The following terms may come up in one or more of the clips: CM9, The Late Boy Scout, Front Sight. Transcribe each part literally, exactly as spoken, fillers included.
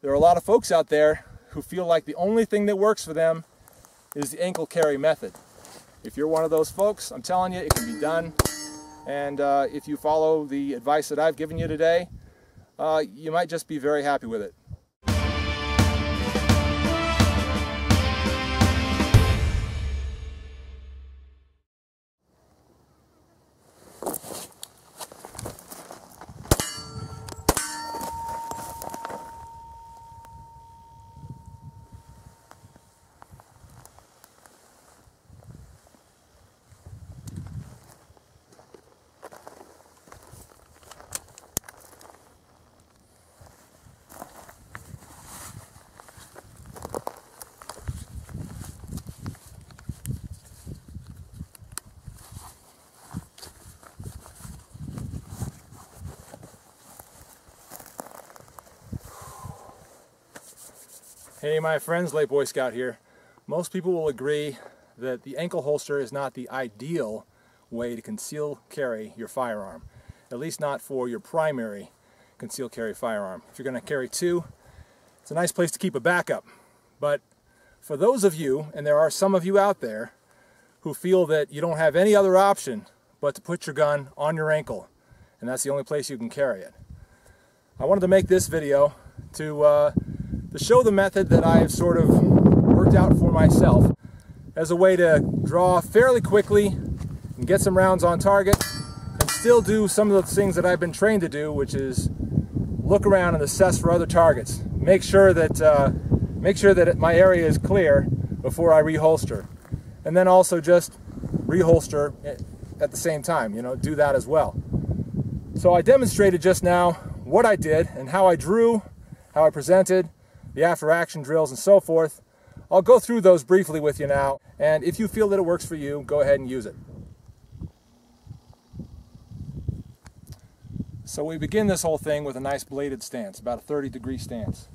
there are a lot of folks out there who feel like the only thing that works for them is the ankle carry method. If you're one of those folks, I'm telling you, it can be done. And uh, if you follow the advice that I've given you today, uh, you might just be very happy with it. Hey my friends, Late Boy Scout here. Most people will agree that the ankle holster is not the ideal way to conceal carry your firearm, at least not for your primary concealed carry firearm. If you're going to carry two, it's a nice place to keep a backup. But for those of you, and there are some of you out there, who feel that you don't have any other option but to put your gun on your ankle, and that's the only place you can carry it, I wanted to make this video to uh, to show the method that I've sort of worked out for myself as a way to draw fairly quickly and get some rounds on target and still do some of the things that I've been trained to do, which is look around and assess for other targets. Make sure that, uh, make sure that my area is clear before I reholster. And then also just reholster at the same time, you know, do that as well. So I demonstrated just now what I did and how I drew, how I presented, the after-action drills and so forth. I'll go through those briefly with you now, and if you feel that it works for you, go ahead and use it. So we begin this whole thing with a nice bladed stance, about a thirty degree stance.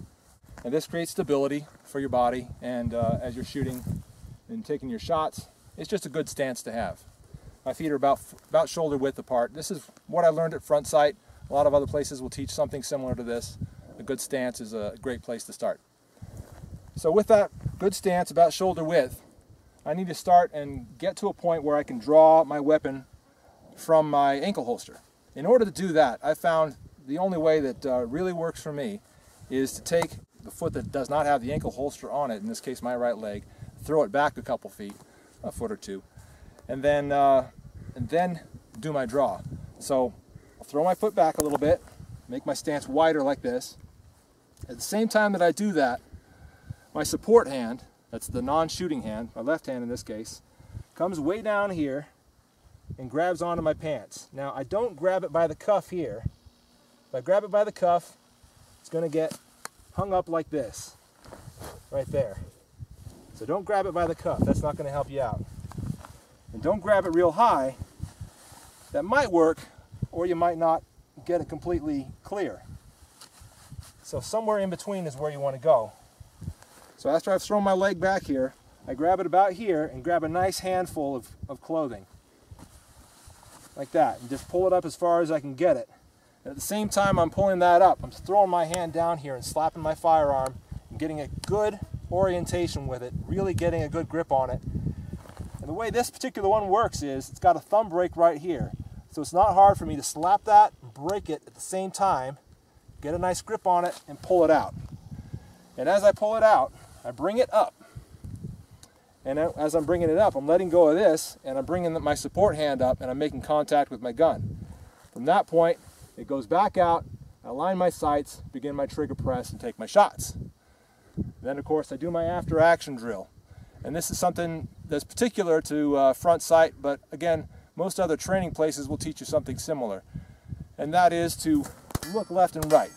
And this creates stability for your body, and uh, as you're shooting and taking your shots, it's just a good stance to have. My feet are about, about shoulder width apart. This is what I learned at Front Sight. A lot of other places will teach something similar to this. A good stance is a great place to start. So with that good stance, about shoulder width, I need to start and get to a point where I can draw my weapon from my ankle holster. In order to do that, I found the only way that uh, really works for me is to take the foot that does not have the ankle holster on it, in this case my right leg, throw it back a couple feet, a foot or two, and then, uh, and then do my draw. So I'll throw my foot back a little bit, make my stance wider like this. At the same time that I do that, my support hand, that's the non-shooting hand, my left hand in this case, comes way down here and grabs onto my pants. Now I don't grab it by the cuff here. If I grab it by the cuff, it's going to get hung up like this, right there. So don't grab it by the cuff, that's not going to help you out. And don't grab it real high, that might work, or you might not get it completely clear. So somewhere in between is where you want to go. So after I've thrown my leg back here, I grab it about here and grab a nice handful of, of clothing. Like that. And just pull it up as far as I can get it. And at the same time I'm pulling that up, I'm throwing my hand down here and slapping my firearm and getting a good orientation with it, really getting a good grip on it. And the way this particular one works is it's got a thumb break right here. So it's not hard for me to slap that, break it at the same time, get a nice grip on it, and pull it out. And as I pull it out, I bring it up. And as I'm bringing it up, I'm letting go of this, and I'm bringing my support hand up, and I'm making contact with my gun. From that point, it goes back out, I align my sights, begin my trigger press, and take my shots. Then, of course, I do my after-action drill. And this is something that's particular to uh, Front Sight, but again, most other training places will teach you something similar. And that is to look left and right.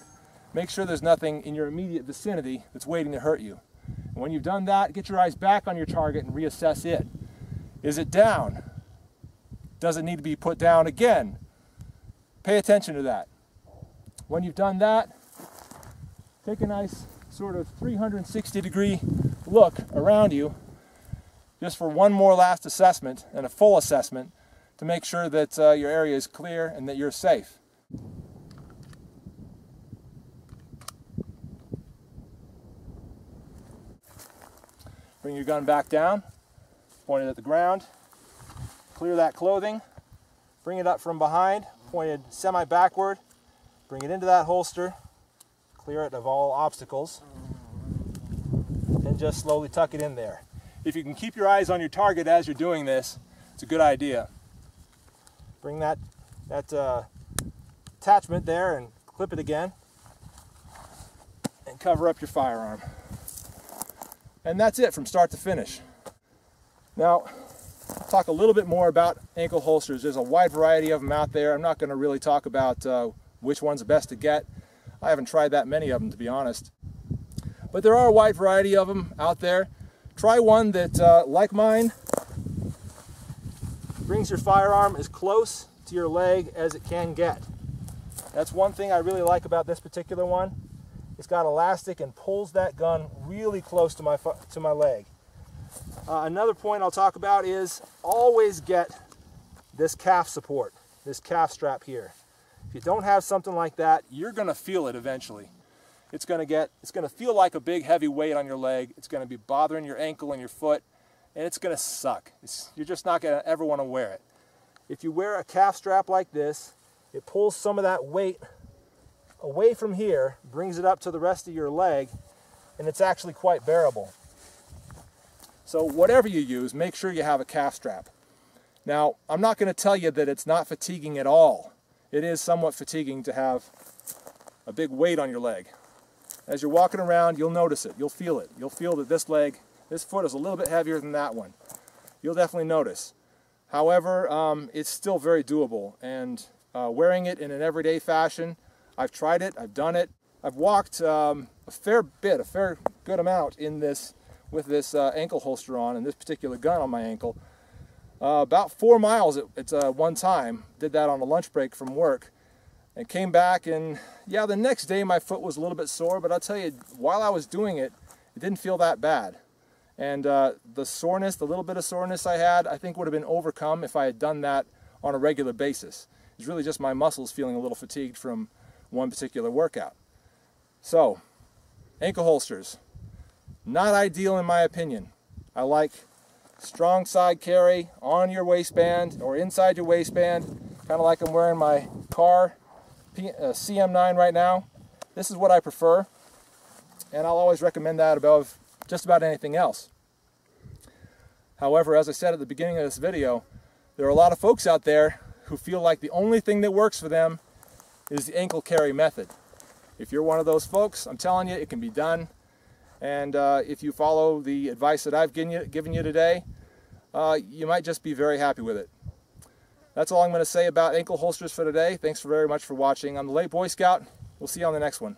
Make sure there's nothing in your immediate vicinity that's waiting to hurt you. And when you've done that, get your eyes back on your target and reassess it. Is it down? Does it need to be put down again? Pay attention to that. When you've done that, take a nice sort of three hundred sixty degree look around you just for one more last assessment and a full assessment to make sure that uh, your area is clear and that you're safe. Bring your gun back down, point it at the ground, clear that clothing, bring it up from behind, pointed semi-backward, bring it into that holster, clear it of all obstacles, and just slowly tuck it in there. If you can keep your eyes on your target as you're doing this, it's a good idea. Bring that, that uh, attachment there and clip it again, and cover up your firearm. And that's it from start to finish. Now, I'll talk a little bit more about ankle holsters. There's a wide variety of them out there. I'm not going to really talk about uh, which one's best to get. I haven't tried that many of them, to be honest. But there are a wide variety of them out there. Try one that, uh, like mine, brings your firearm as close to your leg as it can get. That's one thing I really like about this particular one. It's got elastic and pulls that gun really close to my, to my leg. Uh, another point I'll talk about is always get this calf support, this calf strap here. If you don't have something like that, you're gonna feel it eventually. It's gonna get, it's gonna feel like a big heavy weight on your leg. It's gonna be bothering your ankle and your foot, and it's gonna suck. It's, you're just not gonna ever wanna wear it. If you wear a calf strap like this, it pulls some of that weight away from here, brings it up to the rest of your leg, and it's actually quite bearable. So whatever you use, make sure you have a calf strap. Now, I'm not going to tell you that it's not fatiguing at all. It is somewhat fatiguing to have a big weight on your leg. As you're walking around, you'll notice it. You'll feel it. You'll feel that this leg, this foot is a little bit heavier than that one. You'll definitely notice. However, um, it's still very doable, and uh, wearing it in an everyday fashion, I've tried it, I've done it. I've walked um, a fair bit, a fair good amount in this, with this uh, ankle holster on and this particular gun on my ankle. Uh, about four miles at, at uh, one time, did that on a lunch break from work, and came back, and yeah, the next day my foot was a little bit sore, but I'll tell you, while I was doing it, it didn't feel that bad. And uh, the soreness, the little bit of soreness I had, I think would have been overcome if I had done that on a regular basis. It's really just my muscles feeling a little fatigued from one particular workout. So, ankle holsters, not ideal in my opinion. I like strong side carry on your waistband or inside your waistband, kind of like I'm wearing my car C M nine right now. This is what I prefer, and I'll always recommend that above just about anything else. However, as I said at the beginning of this video, there are a lot of folks out there who feel like the only thing that works for them is the ankle carry method. If you're one of those folks, I'm telling you, it can be done. And uh, if you follow the advice that I've given you, given you today, uh, you might just be very happy with it. That's all I'm going to say about ankle holsters for today. Thanks very much for watching. I'm the Late Boy Scout. We'll see you on the next one.